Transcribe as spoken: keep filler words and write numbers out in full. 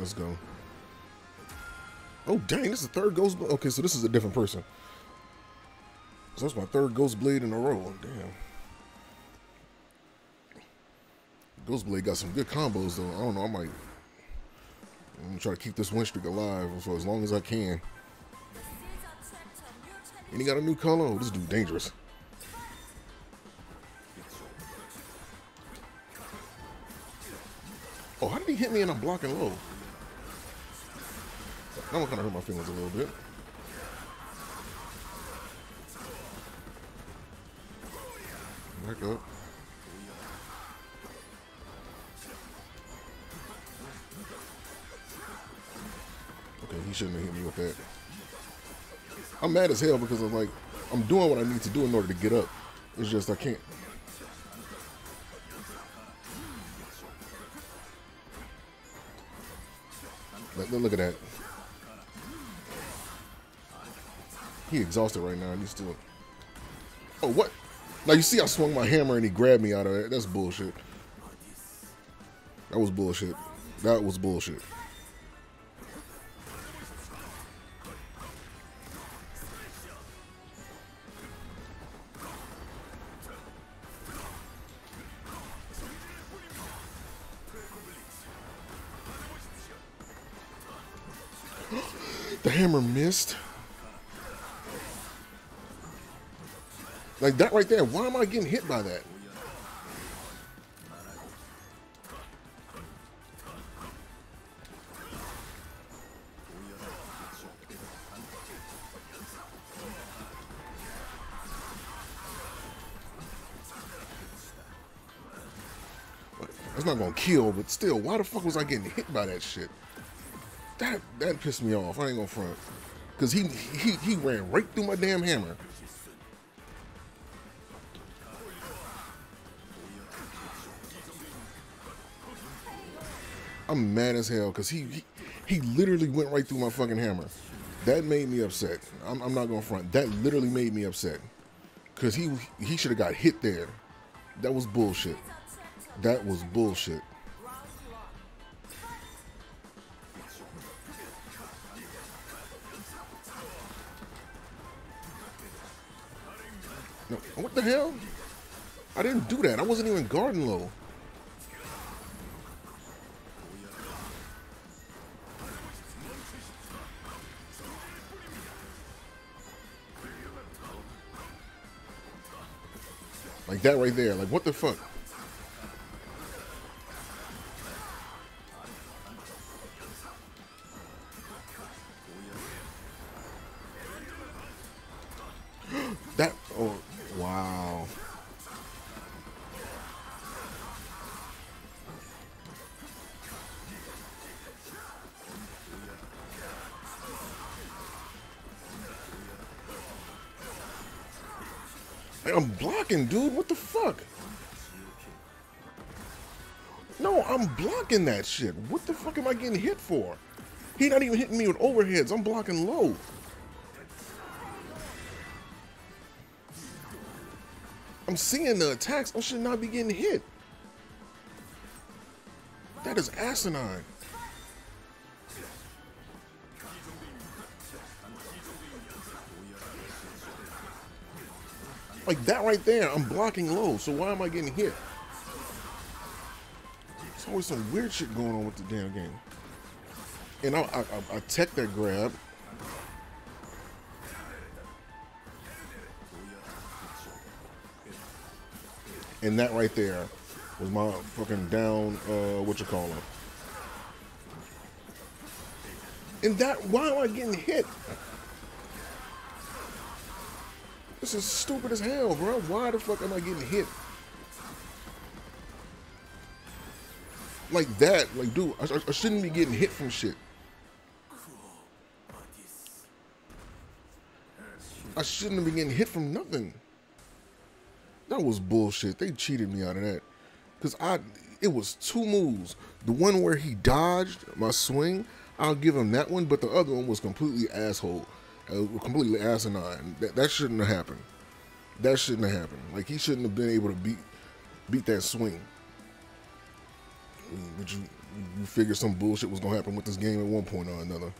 let's go. Oh, dang, this is the third Ghost Blade. Okay, so this is a different person. So that's my third Ghost Blade in a row. Damn. Ghost Blade got some good combos, though. I don't know. I might... I'm going to try to keep this win streak alive for as long as I can. And he got a new color. Oh, this dude dangerous. Oh, how did he hit me and I'm blocking low? That one kind of hurt my feelings a little bit. Back up. Okay, he shouldn't have hit me with that. I'm mad as hell because I'm like, I'm doing what I need to do in order to get up. It's just I can't. Look, look at that. He exhausted right now and he's still... Oh, what? Now you see I swung my hammer and he grabbed me out of it. That's bullshit. That was bullshit. That was bullshit. The hammer missed. Like that right there. Why am I getting hit by that? That's not gonna kill, but still, why the fuck was I getting hit by that shit? That that pissed me off. I ain't gonna front, cause he he he ran right through my damn hammer. I'm mad as hell because he, he he literally went right through my fucking hammer. That made me upset. I'm, I'm not gonna front. That literally made me upset because he he should have got hit there. That was bullshit. That was bullshit. No, what the hell? I didn't do that. I wasn't even guarding low. Like that right there. Like what the fuck? That, oh, wow. I'm blocking, dude. What the fuck? No, I'm blocking that shit. What the fuck am I getting hit for? He not even hitting me with overheads. I'm blocking low. I'm seeing the attacks. I should not be getting hit. That is asinine. Like that right there, I'm blocking low, so why am I getting hit? There's always some weird shit going on with the damn game. And I, I, I, I tech that grab. And that right there was my fucking down, uh, what you call it. And that, why am I getting hit? This is stupid as hell, bro. Why the fuck am I getting hit? Like that, like, dude, I, I shouldn't be getting hit from shit. I shouldn't be getting hit from nothing. That was bullshit. They cheated me out of that. Because I, it was two moves. The one where he dodged my swing, I'll give him that one, but the other one was completely asshole. Uh, completely asinine. That, that shouldn't have happened. That shouldn't have happened. Like he shouldn't have been able to beat beat that swing. But you you figured some bullshit was gonna happen with this game at one point or another.